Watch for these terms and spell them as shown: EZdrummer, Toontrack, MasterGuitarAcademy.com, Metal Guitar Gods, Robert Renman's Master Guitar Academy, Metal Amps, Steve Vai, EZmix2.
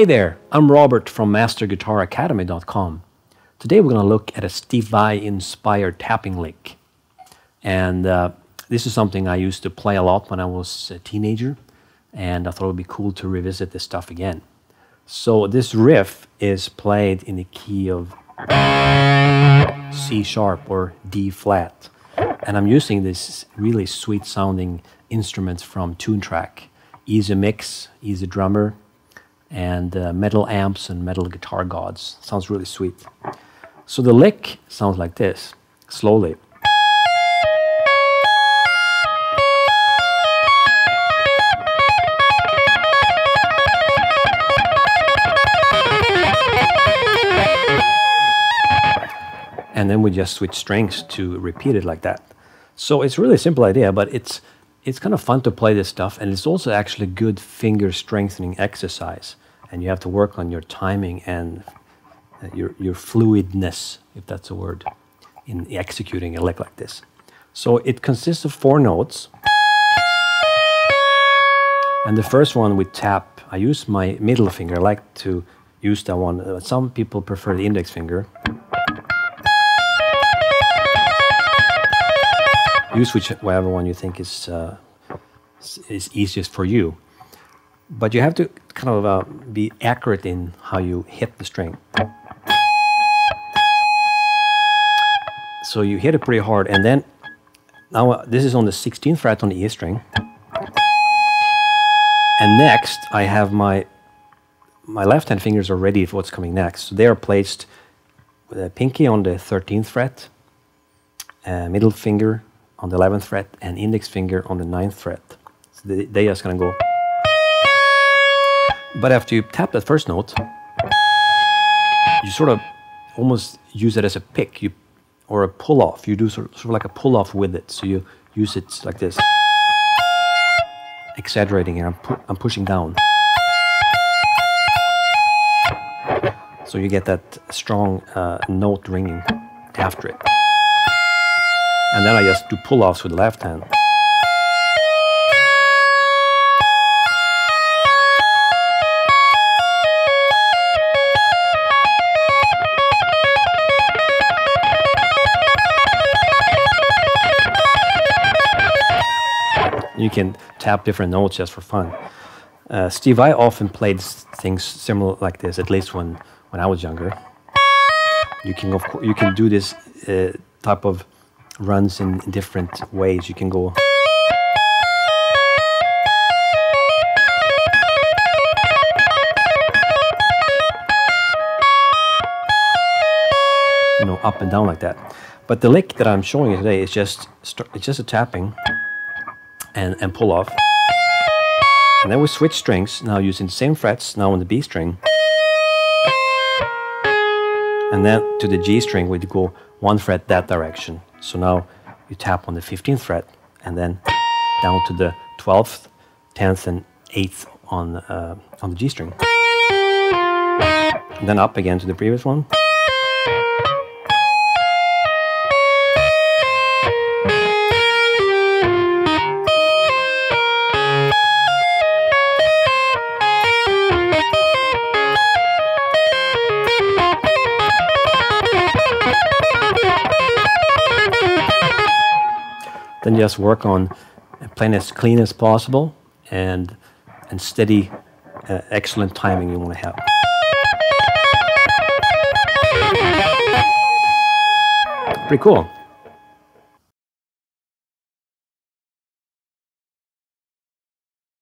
Hey there, I'm Robert from MasterGuitarAcademy.com. Today we're going to look at a Steve Vai inspired tapping lick. And this is something I used to play a lot when I was a teenager, and I thought it would be cool to revisit this stuff again. So this riff is played in the key of C sharp or D flat. And I'm using this really sweet sounding instruments from Toontrack. Easy Mix, Easy Drummer, and Metal Amps and Metal Guitar Gods. Sounds really sweet. So the lick sounds like this, slowly. And then we just switch strings to repeat it like that. So it's a really simple idea, but it's kind of fun to play this stuff, and it's also actually good finger strengthening exercise. And you have to work on your timing and your fluidness, if that's a word, in executing a lick like this. So it consists of four notes. And the first one we tap, I use my middle finger. I like to use that one. Some people prefer the index finger. Use whichever one you think is easiest for you. But you have to kind of be accurate in how you hit the string. So you hit it pretty hard, and then, now this is on the 16th fret on the E string. And next, I have my left-hand fingers are ready for what's coming next. So they are placed with a pinky on the 13th fret, middle finger on the 11th fret, and index finger on the 9th fret. So they just gonna go. But after you tap that first note, you sort of almost use it as a pick, or a pull-off. You do sort of like a pull-off with it. So you use it like this, exaggerating, and I'm pushing down. So you get that strong note ringing after it. And then I just do pull-offs with the left hand. You can tap different notes just for fun. Steve Vai often played things similar like this, at least when I was younger. You can do this type of runs in different ways. You can go up and down like that. But the lick that I'm showing you today is just a tapping and pull off. And then we switch strings, now using the same frets, now on the B string. And then to the G string we go one fret that direction. So now you tap on the 15th fret, and then down to the 12th, 10th, and 8th on the G string. And then up again to the previous one. Then just work on playing as clean as possible and steady, excellent timing you want to have. Pretty cool.